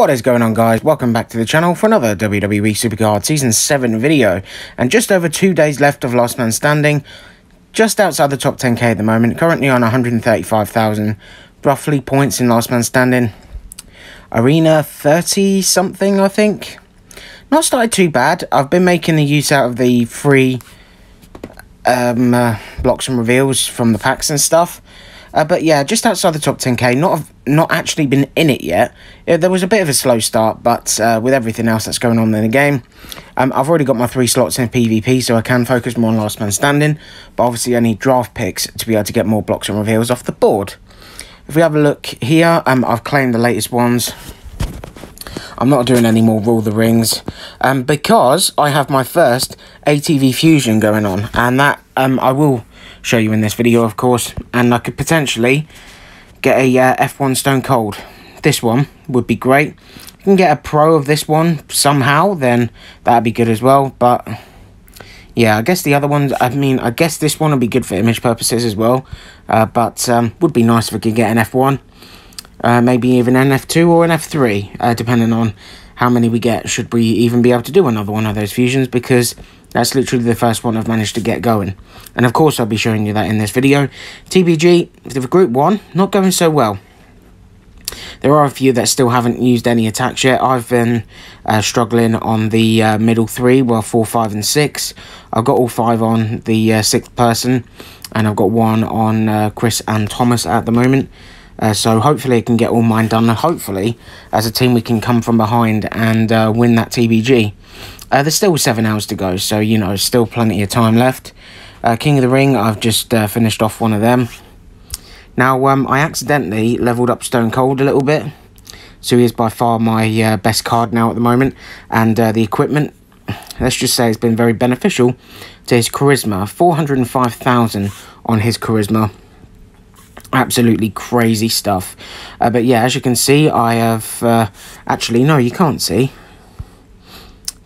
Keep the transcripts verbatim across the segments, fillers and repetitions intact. What is going on, guys? Welcome back to the channel for another W W E SuperCard Season seven video. And just over two days left of Last Man Standing, just outside the top ten K at the moment, currently on one hundred thirty-five thousand, roughly, points in Last Man Standing. Arena thirty something, I think. Not started too bad. I've been making the use out of the free um, uh, blocks and reveals from the packs and stuff. Uh, but yeah, just outside the top ten K, not not actually been in it yet. It, there was a bit of a slow start, but uh, with everything else that's going on in the game, um, I've already got my three slots in PvP, so I can focus more on Last Man Standing. But obviously, I need draft picks to be able to get more blocks and reveals off the board. If we have a look here, um, I've claimed the latest ones. I'm not doing any more Rule the Rings, um, because I have my first A T V fusion going on, and that um, I will show you in this video, of course. And I could potentially get a uh, F one Stone Cold. This one would be great. If you can get a pro of this one somehow, then that'd be good as well. But yeah, I guess the other ones, I mean, I guess this one would be good for image purposes as well, uh, but um, would be nice if I could get an F one, uh, maybe even an F two or an F three, uh, depending on how many we get. Should we even be able to do another one of those fusions, because that's literally the first one I've managed to get going. And of course, I'll be showing you that in this video. T B G, the Group one, not going so well. There are a few that still haven't used any attacks yet. I've been uh, struggling on the uh, middle three, well, four, five, and six. I've got all five on the uh, sixth person, and I've got one on uh, Chris and Thomas at the moment. Uh, so hopefully I can get all mine done, and hopefully as a team we can come from behind and uh, win that T B G. Uh, there's still seven hours to go, so you know, still plenty of time left. Uh, King of the Ring, I've just uh, finished off one of them. Now, um, I accidentally leveled up Stone Cold a little bit, so he is by far my uh, best card now at the moment. And uh, the equipment, let's just say, it's been very beneficial to his charisma. four hundred five thousand on his charisma. Absolutely crazy stuff. Uh, but yeah, as you can see, I have uh, actually, no, you can't see,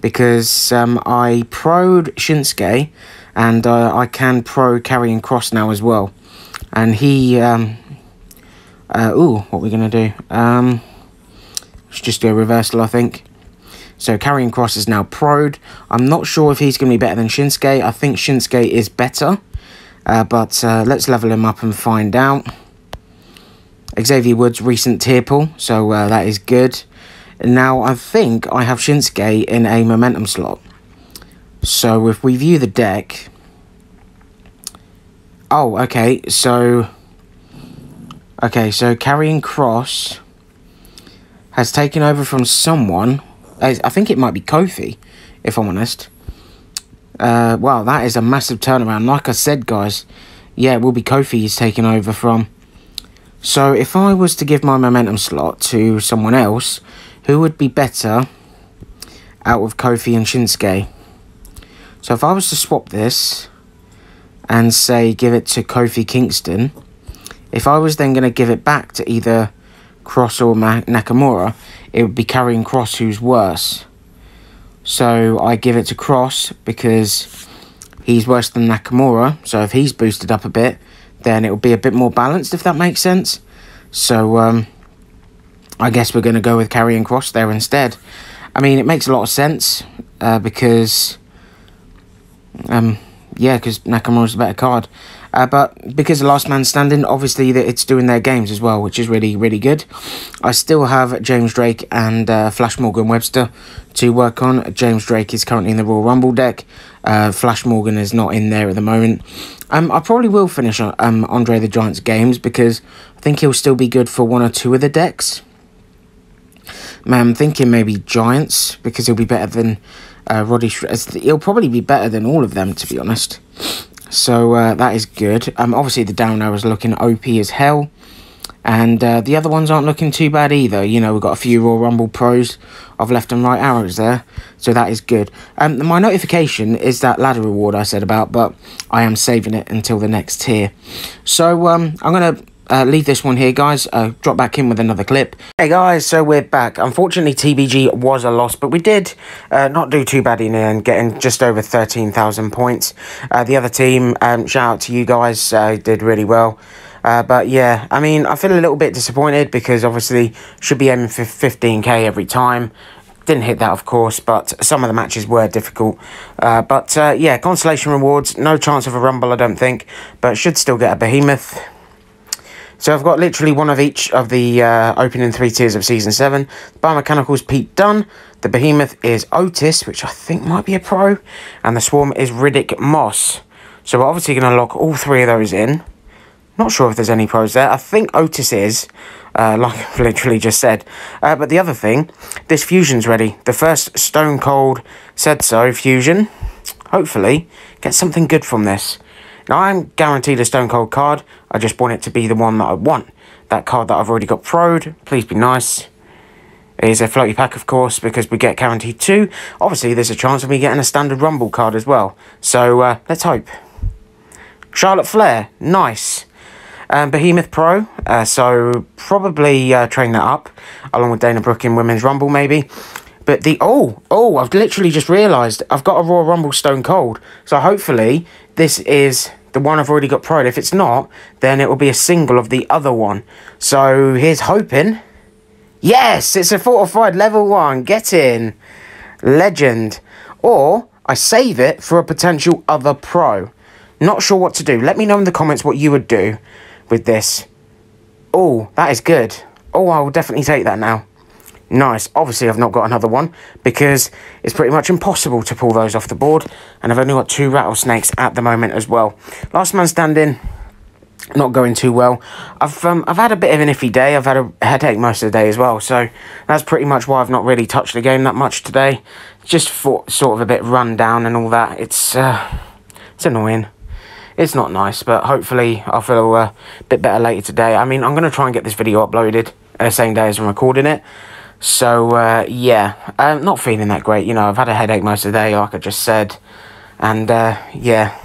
because um, I pro'd Shinsuke, and uh, I can pro Karrion Kross now as well. And he um, uh, ooh, what are we gonna do? Um, let's just do a reversal, I think. So Karrion Kross is now pro'd. I'm not sure if he's gonna be better than Shinsuke. I think Shinsuke is better. Uh, but uh, let's level him up and find out. Xavier Woods, recent tier pull, so uh, that is good. And now I think I have Shinsuke in a momentum slot. So if we view the deck... Oh, okay, so... Okay, so Karrion Kross has taken over from someone. I think it might be Kofi, if I'm honest. Uh, wow, that is a massive turnaround. Like I said, guys, yeah, it will be Kofi he's taking over from. So if I was to give my momentum slot to someone else, who would be better out of Kofi and Shinsuke? So if I was to swap this and say give it to Kofi Kingston, if I was then going to give it back to either Cross or Nakamura, it would be Karrion Kross, who's worse. So I give it to Cross because he's worse than Nakamura. So if he's boosted up a bit, then it will be a bit more balanced, if that makes sense. So um, I guess we're going to go with Karrion Kross there instead. I mean, it makes a lot of sense uh, because, um, yeah, because Nakamura's a better card. Uh, but because of Last Man Standing, obviously that it's doing their games as well, which is really, really good. I still have James Drake and uh, Flash Morgan Webster to work on. James Drake is currently in the Royal Rumble deck. Uh, Flash Morgan is not in there at the moment. Um, I probably will finish um, Andre the Giant's games, because I think he'll still be good for one or two of the decks. Man, I'm thinking maybe Giants, because he'll be better than uh, Roddy Shredder. He'll probably be better than all of them, to be honest. So uh, that is good. Um, obviously the down arrow is looking O P as hell, and uh, the other ones aren't looking too bad either. You know, we've got a few Royal Rumble pros of left and right arrows there, so that is good. Um, my notification is that ladder reward I said about, but I am saving it until the next tier. So um, I'm gonna uh, leave this one here, guys. Uh, drop back in with another clip. Hey guys, so we're back. Unfortunately, T B G was a loss, but we did uh, not do too bad in the end, getting just over thirteen thousand points. Uh, the other team, um, shout out to you guys, uh, did really well. Uh, but yeah, I mean, I feel a little bit disappointed because obviously should be aiming for fifteen K every time. Didn't hit that, of course, but some of the matches were difficult. Uh, but, uh, yeah, consolation rewards. No chance of a Rumble, I don't think, but should still get a Behemoth. So I've got literally one of each of the uh, opening three tiers of Season seven. Biomechanicals, Pete Dunne. The Behemoth is Otis, which I think might be a pro. And the Swarm is Riddick Moss. So we're obviously going to lock all three of those in. Not sure if there's any pros there. I think Otis is, uh, like I've literally just said. Uh, but the other thing, this fusion's ready. The first Stone Cold Said So fusion. Hopefully, get something good from this. Now, I'm guaranteed a Stone Cold card. I just want it to be the one that I want. That card that I've already got pro'd. Please be nice. It is a floaty pack, of course, because we get guaranteed two. Obviously, there's a chance of me getting a standard Rumble card as well. So, uh, let's hope. Charlotte Flair. Nice. Um, Behemoth Pro, uh, so probably uh, train that up, along with Dana Brooke in Women's Rumble, maybe. But the, oh, oh, I've literally just realised I've got a Royal Rumble Stone Cold. So hopefully this is the one I've already got pro'd. If it's not, then it will be a single of the other one. So here's hoping. Yes, it's a fortified level one. Get in. Legend. Or I save it for a potential other pro. Not sure what to do. Let me know in the comments what you would do with this. Oh, that is good. Oh, I will definitely take that now. Nice. Obviously, I've not got another one because it's pretty much impossible to pull those off the board. And I've only got two rattlesnakes at the moment as well. Last Man Standing, not going too well. I've um, I've had a bit of an iffy day. I've had a headache most of the day as well. So that's pretty much why I've not really touched the game that much today. Just for, sort of a bit run down and all that. It's uh, it's annoying. It's not nice, but hopefully I'll feel a bit better later today. I mean, I'm going to try and get this video uploaded the uh, same day as I'm recording it. So, uh, yeah, I'm not feeling that great. You know, I've had a headache most of the day, like I just said. And, uh, yeah.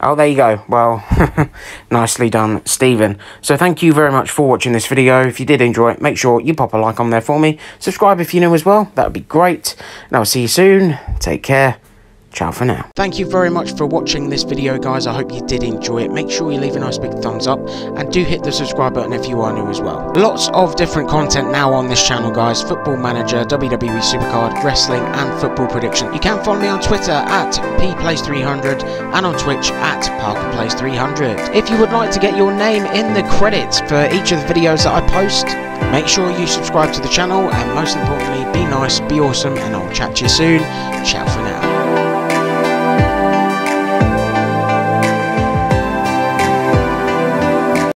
Oh, there you go. Well, nicely done, Stephen. So thank you very much for watching this video. If you did enjoy it, make sure you pop a like on there for me. Subscribe if you're new as well. That would be great. And I'll see you soon. Take care. Ciao for now. Thank you very much for watching this video, guys. I hope you did enjoy it. Make sure you leave a nice big thumbs up and do hit the subscribe button if you are new as well. Lots of different content now on this channel, guys. Football Manager, W W E SuperCard, wrestling and football prediction. You can follow me on Twitter at P plays three hundred and on Twitch at Parker plays three hundred. If you would like to get your name in the credits for each of the videos that I post, make sure you subscribe to the channel and most importantly, be nice, be awesome, and I'll chat to you soon. Ciao for now.